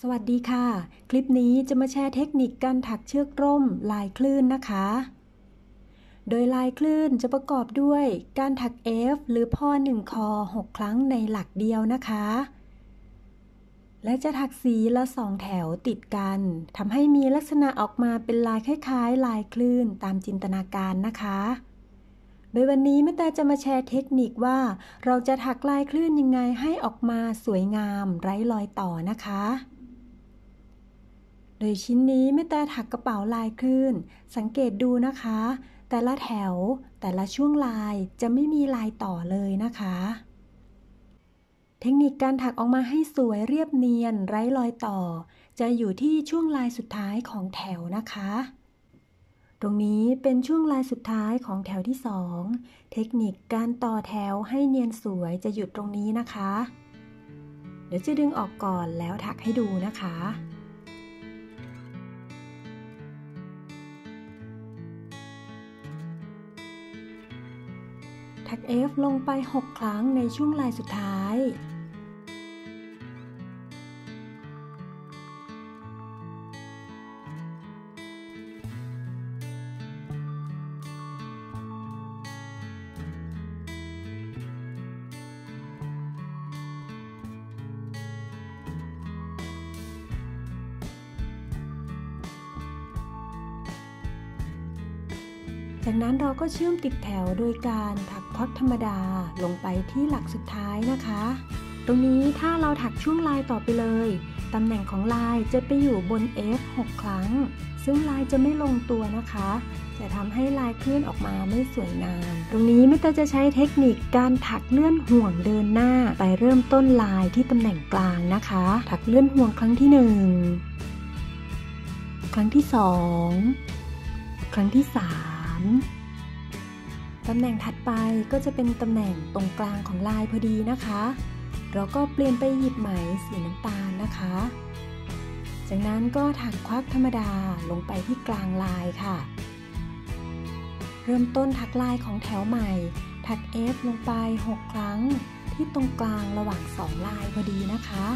สวัสดีค่ะคลิปนี้จะมาแชร์เทคนิคการถักเชือกร่มลายคลื่นนะคะโดยลายคลื่นจะประกอบด้วยการถัก F หรือพ่อ1คอ6ครั้งในหลักเดียวนะคะและจะถักสีละ2แถวติดกันทำให้มีลักษณะออกมาเป็นลายคล้ายๆลายคลื่นตามจินตนาการนะคะโดยวันนี้แม่แต่จะมาแชร์เทคนิคว่าเราจะถักลายคลื่นยังไงให้ออกมาสวยงามไร้รอยต่อนะคะโดยชิ้นนี้แม่แต่ถักกระเป๋าลายคลื่นสังเกตดูนะคะแต่ละแถวแต่ละช่วงลายจะไม่มีลายต่อเลยนะคะเทคนิคการถักออกมาให้สวยเรียบเนียนไร้รอยต่อจะอยู่ที่ช่วงลายสุดท้ายของแถวนะคะตรงนี้เป็นช่วงลายสุดท้ายของแถวที่2เทคนิคการต่อแถวให้เนียนสวยจะหยุดตรงนี้นะคะเดี๋ยวจะดึงออกก่อนแล้วถักให้ดูนะคะถัก F ลงไป6ครั้งในช่วงลายสุดท้ายจากนั้นเราก็เชื่อมติดแถวโดยการถักพักธรรมดาลงไปที่หลักสุดท้ายนะคะตรงนี้ถ้าเราถักช่วงลายต่อไปเลยตำแหน่งของลายจะไปอยู่บน F 6 ครั้งซึ่งลายจะไม่ลงตัวนะคะจะทำให้ลายเคลื่อนออกมาไม่สวยงามตรงนี้แม่แต่จะใช้เทคนิคการถักเลื่อนห่วงเดินหน้าไปเริ่มต้นลายที่ตำแหน่งกลางนะคะถักเลื่อนห่วงครั้งที่1ครั้งที่2ครั้งที่3ตำแหน่งถัดไปก็จะเป็นตำแหน่งตรงกลางของลายพอดีนะคะเราก็เปลี่ยนไปหยิบไหมสีน้ำตาลนะคะจากนั้นก็ถักควักธรรมดาลงไปที่กลางลายค่ะเริ่มต้นถักลายของแถวใหม่ถัก F ลงไป6ครั้งที่ตรงกลางระหว่าง2ลายพอดีนะคะ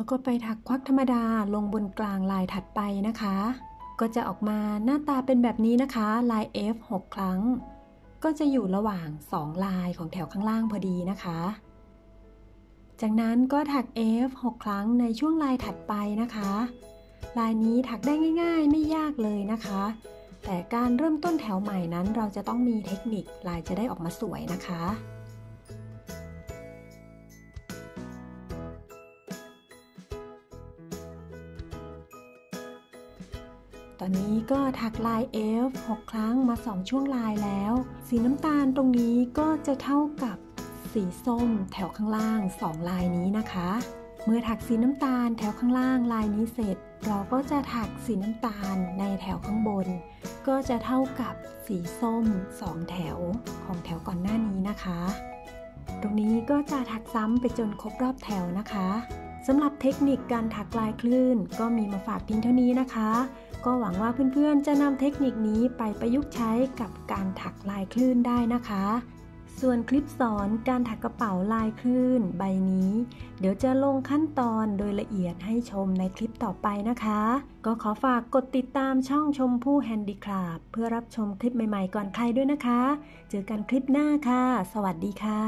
แล้วก็ไปถักควักธรรมดาลงบนกลางลายถัดไปนะคะก็จะออกมาหน้าตาเป็นแบบนี้นะคะลาย F 6 ครั้งก็จะอยู่ระหว่าง2ลายของแถวข้างล่างพอดีนะคะจากนั้นก็ถัก F 6 ครั้งในช่วงลายถัดไปนะคะลายนี้ถักได้ง่ายๆไม่ยากเลยนะคะแต่การเริ่มต้นแถวใหม่นั้นเราจะต้องมีเทคนิคลายจะได้ออกมาสวยนะคะตอนนี้ก็ถักลาย F 6 ครั้งมา2ช่วงลายแล้วสีน้ำตาลตรงนี้ก็จะเท่ากับสีส้มแถวข้างล่าง2ลายนี้นะคะเมื่อถักสีน้ำตาลแถวข้างล่างลายนี้เสร็จเราก็จะถักสีน้ำตาลในแถวข้างบนก็จะเท่ากับสีส้ม2แถวของแถวก่อนหน้านี้นะคะตรงนี้ก็จะถักซ้ำไปจนครบรอบแถวนะคะสำหรับเทคนิคการถักลายคลื่นก็มีมาฝากเพียงเท่านี้นะคะก็หวังว่าเพื่อนๆจะนำเทคนิคนี้ไปประยุกต์ใช้กับการถักลายคลื่นได้นะคะส่วนคลิปสอนการถักกระเป๋าลายคลื่นใบนี้เดี๋ยวจะลงขั้นตอนโดยละเอียดให้ชมในคลิปต่อไปนะคะก็ขอฝากกดติดตามช่องชมพู่ Handicrafts เพื่อรับชมคลิปใหม่ๆก่อนใครด้วยนะคะเจอกันคลิปหน้าค่ะสวัสดีค่ะ